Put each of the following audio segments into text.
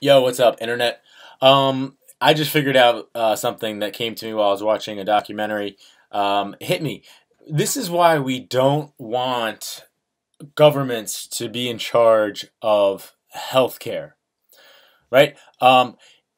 Yo, what's up, internet? I just figured out something that came to me while I was watching a documentary. Hit me. This is why we don't want governments to be in charge of healthcare, right?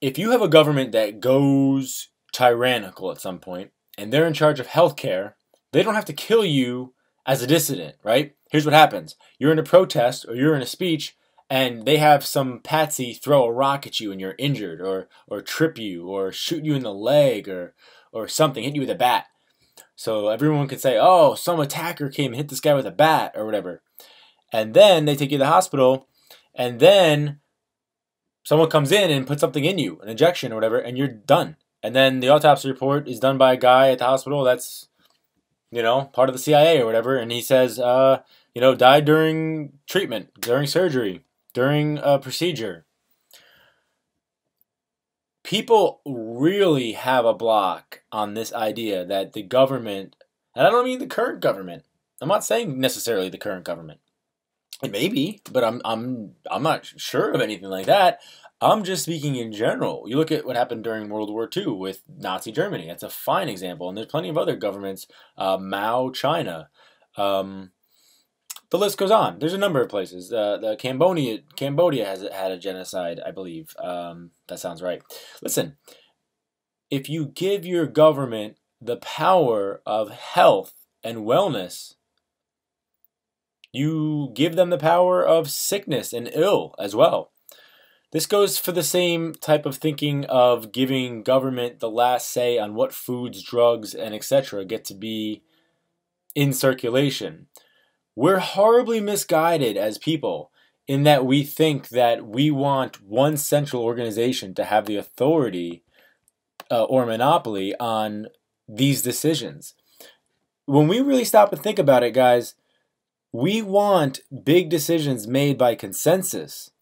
If you have a government that goes tyrannical at some point and they're in charge of healthcare, they don't have to kill you as a dissident, right? Here's what happens. You're in a protest or you're in a speech, and they have some patsy throw a rock at you and you're injured, or trip you, or shoot you in the leg, or something, hit you with a bat. So everyone can say, oh, some attacker came and hit this guy with a bat, or whatever. And then they take you to the hospital, and then someone comes in and puts something in you, an injection or whatever, and you're done. And then the autopsy report is done by a guy at the hospital that's, you know, part of the CIA or whatever, and he says, you know, died during treatment, during surgery, during a procedure. People really have a block on this idea that the government, and I don't mean the current government. I'm not saying necessarily the current government. It may be, but I'm not sure of anything like that. I'm just speaking in general. You look at what happened during World War II with Nazi Germany. That's a fine example, and there's plenty of other governments. Mao China. The list goes on. There's a number of places. The Cambodia has had a genocide, I believe. That sounds right. Listen, if you give your government the power of health and wellness, you give them the power of sickness and ill as well. This goes for the same type of thinking of giving government the last say on what foods, drugs, and etc. get to be in circulation. We're horribly misguided as people in that we think that we want one central organization to have the authority or monopoly on these decisions. When we really stop and think about it, guys, we want big decisions made by consensus.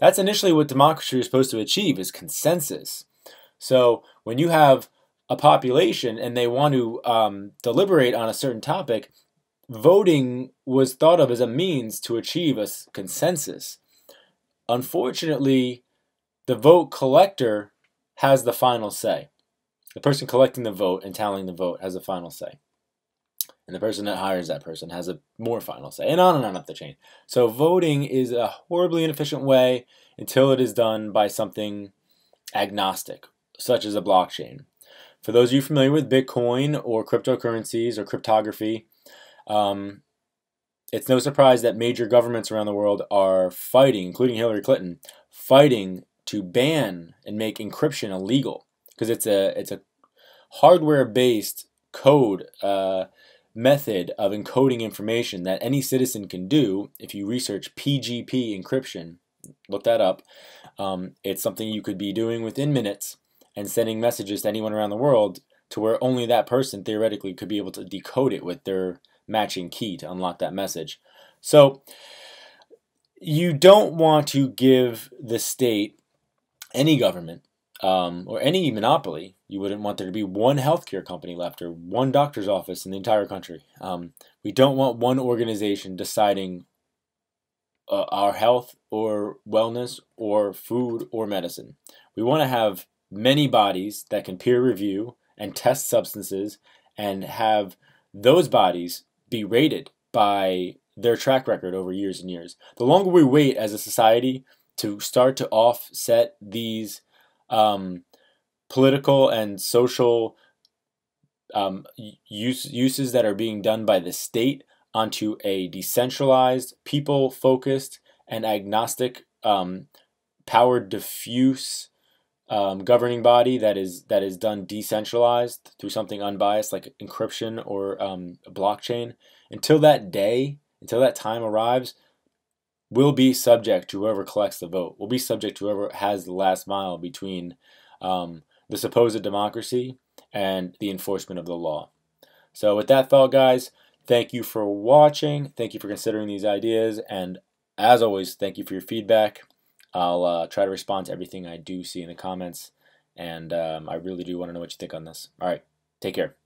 That's initially what democracy is supposed to achieve, is consensus. So when you have a population and they want to deliberate on a certain topic, voting was thought of as a means to achieve a consensus. Unfortunately, the vote collector has the final say. The person collecting the vote and tallying the vote has the final say. And the person that hires that person has a more final say, and on up the chain. So voting is a horribly inefficient way until it is done by something agnostic, such as a blockchain. For those of you familiar with Bitcoin or cryptocurrencies or cryptography, it's no surprise that major governments around the world are fighting, including Hillary Clinton, fighting to ban and make encryption illegal, because it's a hardware-based code method of encoding information that any citizen can do. If you research PGP encryption, look that up. It's something you could be doing within minutes and sending messages to anyone around the world, to where only that person theoretically could be able to decode it with their matching key to unlock that message. So you don't want to give the state, any government, or any monopoly. You wouldn't want there to be one healthcare company left, or one doctor's office in the entire country. We don't want one organization deciding our health or wellness or food or medicine. We want to have many bodies that can peer review and test substances, and have those bodies be rated by their track record over years and years. The longer we wait as a society to start to offset these political and social uses that are being done by the state onto a decentralized, people-focused, and agnostic, power diffuse governing body that is done decentralized through something unbiased like encryption or a blockchain, until that day, until that time arrives, we'll be subject to whoever collects the vote. We'll be subject to whoever has the last mile between the supposed democracy and the enforcement of the law. So with that thought, guys, thank you for watching. Thank you for considering these ideas. And as always, thank you for your feedback. I'll try to respond to everything I do see in the comments, and I really do want to know what you think on this. All right, take care.